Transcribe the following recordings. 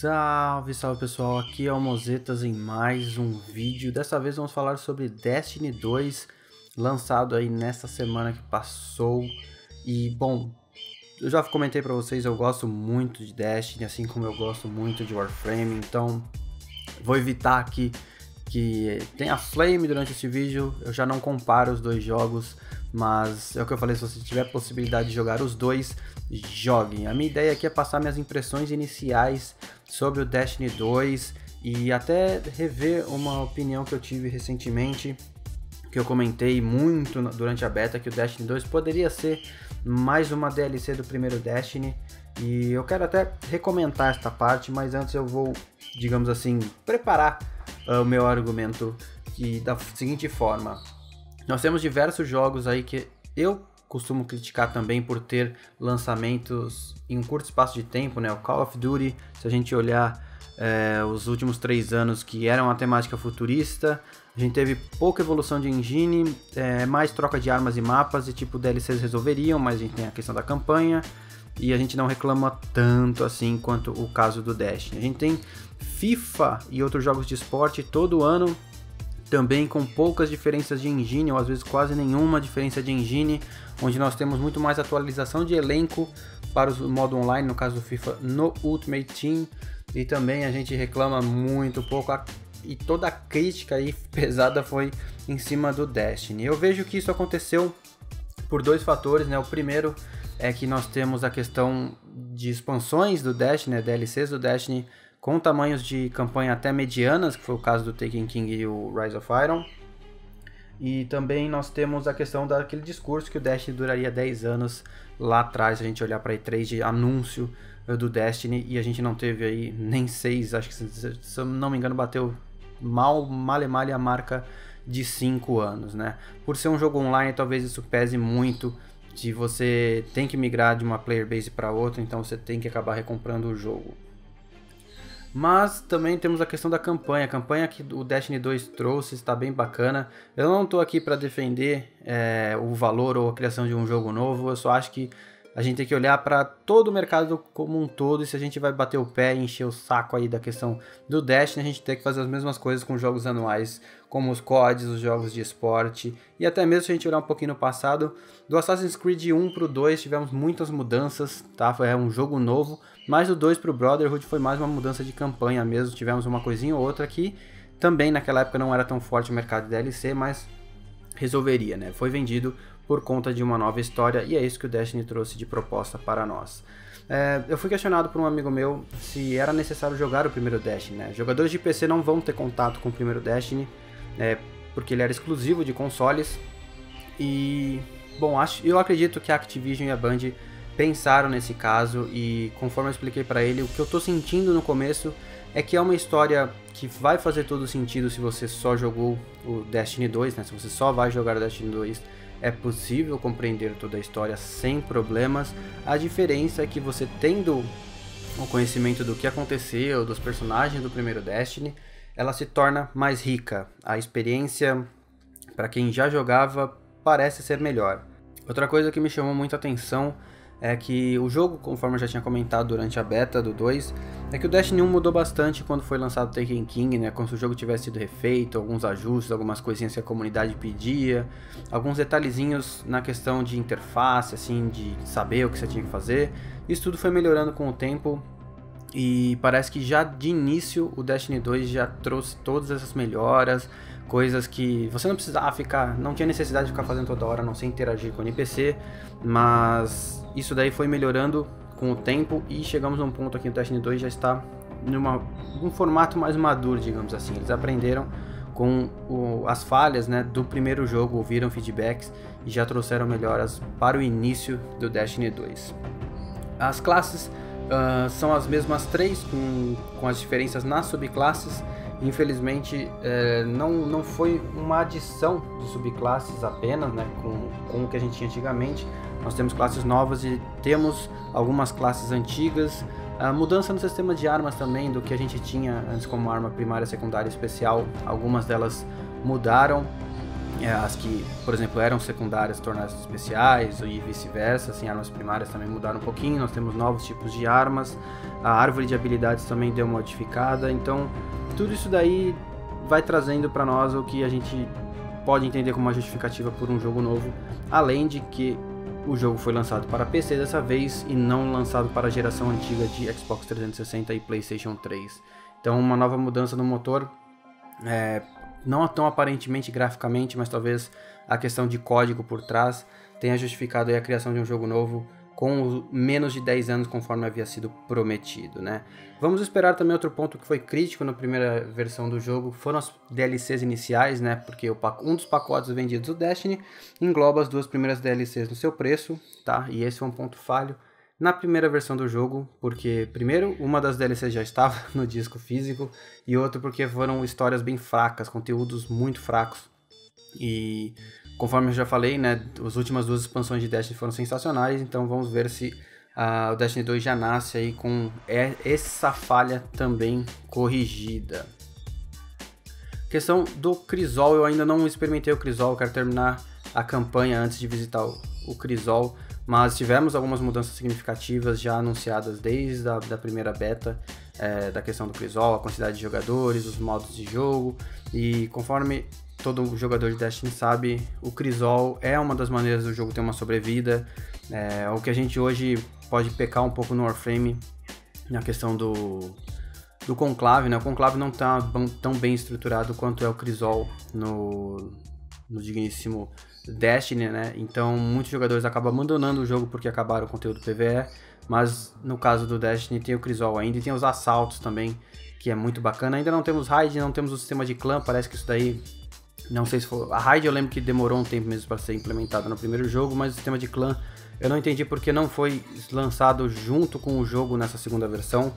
Salve, salve pessoal, aqui é o Mozetas em mais um vídeo. Dessa vez vamos falar sobre Destiny 2, lançado aí nesta semana que passou. E bom, eu já comentei pra vocês, eu gosto muito de Destiny, assim como eu gosto muito de Warframe. Então vou evitar aqui que tenha flame durante esse vídeo. Eu já não comparo os dois jogos, mas é o que eu falei, se você tiver possibilidade de jogar os dois, joguem. A minha ideia aqui é passar minhas impressões iniciais sobre o Destiny 2 e até rever uma opinião que eu tive recentemente, que eu comentei muito durante a beta, que o Destiny 2 poderia ser mais uma DLC do primeiro Destiny. E eu quero até recomentar esta parte, mas antes eu vou, digamos assim, preparar o meu argumento e da seguinte forma. Nós temos diversos jogos aí que eu costumo criticar também por ter lançamentos em um curto espaço de tempo, né? O Call of Duty, se a gente olhar os últimos 3 anos, que era uma temática futurista, a gente teve pouca evolução de engine, mais troca de armas e mapas, e tipo DLCs resolveriam, mas a gente tem a questão da campanha, e a gente não reclama tanto assim quanto o caso do Destiny. A gente tem FIFA e outros jogos de esporte todo ano, também com poucas diferenças de engine, ou às vezes quase nenhuma diferença de engine, onde nós temos muito mais atualização de elenco para o modo online, no caso do FIFA no Ultimate Team, e também a gente reclama muito pouco, e toda a crítica aí pesada foi em cima do Destiny. Eu vejo que isso aconteceu por 2 fatores, né? O primeiro é que nós temos a questão de expansões do Destiny, né? DLCs do Destiny, com tamanhos de campanha até medianas, que foi o caso do Taken King e o Rise of Iron. E também nós temos a questão daquele discurso que o Destiny duraria 10 anos lá atrás, a gente olhar para E3 de anúncio do Destiny, e a gente não teve aí nem 6, acho que se não me engano bateu mal a marca de 5 anos, né? Por ser um jogo online, talvez isso pese muito, de você tem que migrar de uma player base para outra, então você tem que acabar recomprando o jogo. Mas também temos a questão da campanha, a campanha que o Destiny 2 trouxe está bem bacana. Eu não estou aqui para defender o valor ou a criação de um jogo novo, eu só acho que a gente tem que olhar para todo o mercado como um todo, e se a gente vai bater o pé e encher o saco aí da questão do Destiny, a gente tem que fazer as mesmas coisas com jogos anuais, como os CODs, os jogos de esporte, e até mesmo se a gente olhar um pouquinho no passado, do Assassin's Creed 1 pro 2 tivemos muitas mudanças, tá? Foi um jogo novo, mas do 2 pro Brotherhood foi mais uma mudança de campanha mesmo, tivemos uma coisinha ou outra que também naquela época não era tão forte o mercado de DLC, mas resolveria, né? Foi vendido por conta de uma nova história, e é isso que o Destiny trouxe de proposta para nós. Eu fui questionado por um amigo meu se era necessário jogar o primeiro Destiny, né? Jogadores de PC não vão ter contato com o primeiro Destiny, porque ele era exclusivo de consoles, e bom, eu acredito que a Activision e a Bungie pensaram nesse caso, e conforme eu expliquei para ele, o que eu tô sentindo no começo é que é uma história que vai fazer todo sentido se você só jogou o Destiny 2, né? Se você só vai jogar o Destiny 2, é possível compreender toda a história sem problemas. A diferença é que você tendo o conhecimento do que aconteceu, dos personagens do primeiro Destiny, ela se torna mais rica, a experiência para quem já jogava parece ser melhor. Outra coisa que me chamou muita atenção é que o jogo, conforme eu já tinha comentado durante a beta do 2, é que o Destiny 1 mudou bastante quando foi lançado o Taken King, né? Como se o jogo tivesse sido refeito, alguns ajustes, algumas coisinhas que a comunidade pedia, alguns detalhezinhos na questão de interface, assim, de saber o que você tinha que fazer. Isso tudo foi melhorando com o tempo, e parece que já de início o Destiny 2 já trouxe todas essas melhoras, coisas que você não precisava ficar, não tinha necessidade de ficar fazendo toda hora, não sei interagir com o NPC, mas isso daí foi melhorando com o tempo, e chegamos num ponto aqui no Destiny 2 já está num formato mais maduro, digamos assim. Eles aprenderam com as falhas, né, do primeiro jogo, ouviram feedbacks e já trouxeram melhoras para o início do Destiny 2. As classes são as mesmas 3, com as diferenças nas subclasses. Infelizmente não foi uma adição de subclasses apenas, né, com o que a gente tinha antigamente. Nós temos classes novas e temos algumas classes antigas. A mudança no sistema de armas também, do que a gente tinha antes como arma primária, secundária e especial, algumas delas mudaram. as que, por exemplo, eram secundárias tornaram-se especiais e vice-versa, assim, armas primárias também mudaram um pouquinho, nós temos novos tipos de armas, a árvore de habilidades também deu modificada, então tudo isso daí vai trazendo para nós o que a gente pode entender como uma justificativa por um jogo novo, além de que o jogo foi lançado para PC dessa vez e não lançado para a geração antiga de Xbox 360 e PlayStation 3. Então uma nova mudança no motor, não tão aparentemente graficamente, mas talvez a questão de código por trás tenha justificado aí a criação de um jogo novo com menos de 10 anos conforme havia sido prometido, né? Vamos esperar também outro ponto que foi crítico na primeira versão do jogo, foram as DLCs iniciais, né? Porque um dos pacotes vendidos do Destiny engloba as duas primeiras DLCs no seu preço, tá? E esse foi um ponto falho na primeira versão do jogo, porque primeiro uma das DLCs já estava no disco físico e outro porque foram histórias bem fracas, conteúdos muito fracos. E conforme eu já falei, né, as últimas duas expansões de Destiny foram sensacionais, então vamos ver se o Destiny 2 já nasce aí com essa falha também corrigida. Questão do Crisol, eu ainda não experimentei o Crisol, quero terminar a campanha antes de visitar o Crisol. Mas tivemos algumas mudanças significativas já anunciadas desde a da primeira beta, da questão do Crisol, a quantidade de jogadores, os modos de jogo, e conforme todo jogador de Destiny sabe, o Crisol é uma das maneiras do jogo ter uma sobrevida, o que a gente hoje pode pecar um pouco no Warframe, na questão do Conclave, né? O Conclave não está tão bem estruturado quanto é o Crisol no digníssimo Destiny, né? Então muitos jogadores acabam abandonando o jogo porque acabaram o conteúdo PvE, mas no caso do Destiny tem o Crisol ainda e tem os assaltos também, que é muito bacana. Ainda não temos raid, não temos o sistema de clã, parece que isso daí, não sei se foi... A raid eu lembro que demorou um tempo mesmo para ser implementada no primeiro jogo, mas o sistema de clã eu não entendi porque não foi lançado junto com o jogo nessa segunda versão.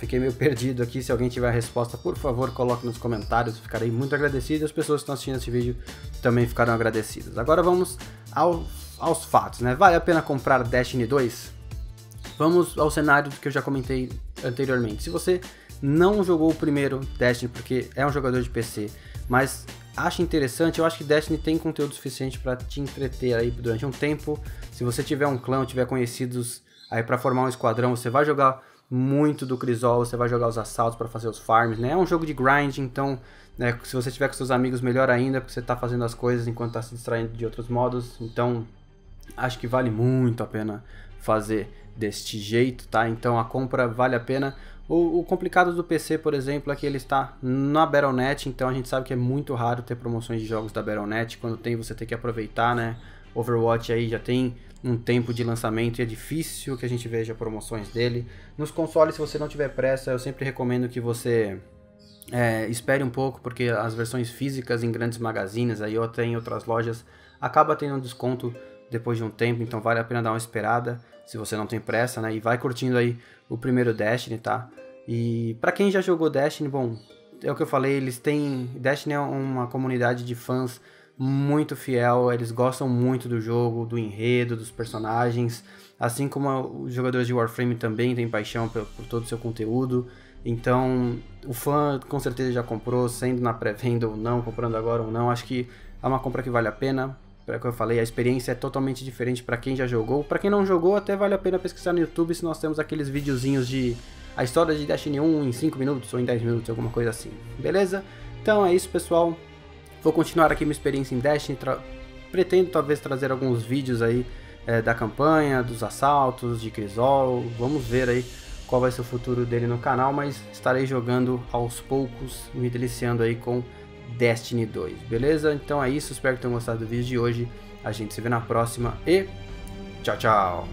Fiquei meio perdido aqui, se alguém tiver a resposta, por favor, coloque nos comentários, ficarei muito agradecido. As pessoas que estão assistindo esse vídeo também ficaram agradecidas. Agora vamos aos fatos, né? Vale a pena comprar Destiny 2? Vamos ao cenário que eu já comentei anteriormente. Se você não jogou o primeiro Destiny, porque é um jogador de PC, mas acho interessante, eu acho que Destiny tem conteúdo suficiente para te entreter aí durante um tempo. Se você tiver um clã, tiver conhecidos aí para formar um esquadrão, você vai jogar muito do Crisol, você vai jogar os assaltos para fazer os farms, né? É um jogo de grind, então, né, se você tiver com seus amigos, melhor ainda, porque você tá fazendo as coisas enquanto tá se distraindo de outros modos. Então, acho que vale muito a pena fazer deste jeito, tá? Então a compra vale a pena. O complicado do PC, por exemplo, é que ele está na Battle.net, então a gente sabe que é muito raro ter promoções de jogos da Battle.net. Quando tem, você tem que aproveitar, né? Overwatch aí já tem um tempo de lançamento e é difícil que a gente veja promoções dele. Nos consoles, se você não tiver pressa, eu sempre recomendo que você espere um pouco, porque as versões físicas em grandes magazines aí, ou até em outras lojas, acaba tendo um desconto depois de um tempo, então vale a pena dar uma esperada se você não tem pressa, né? E vai curtindo aí o primeiro Destiny, tá? E pra quem já jogou Destiny, bom, é o que eu falei, eles têm... Destiny é uma comunidade de fãs muito fiel, eles gostam muito do jogo, do enredo, dos personagens, assim como os jogadores de Warframe também têm paixão por todo o seu conteúdo. Então, o fã com certeza já comprou, sendo na pré-venda ou não, comprando agora ou não, acho que é uma compra que vale a pena. É o que eu falei, a experiência é totalmente diferente para quem já jogou. Para quem não jogou, até vale a pena pesquisar no YouTube, se nós temos aqueles videozinhos de a história de Destiny 1 em 5 minutos ou em 10 minutos, alguma coisa assim, beleza? Então é isso, pessoal, vou continuar aqui minha experiência em Destiny, pretendo talvez trazer alguns vídeos aí da campanha, dos assaltos, de Crisol, vamos ver aí qual vai ser o futuro dele no canal, mas estarei jogando aos poucos, me deliciando aí com Destiny 2, beleza? Então é isso, espero que tenham gostado do vídeo de hoje, a gente se vê na próxima e tchau, tchau!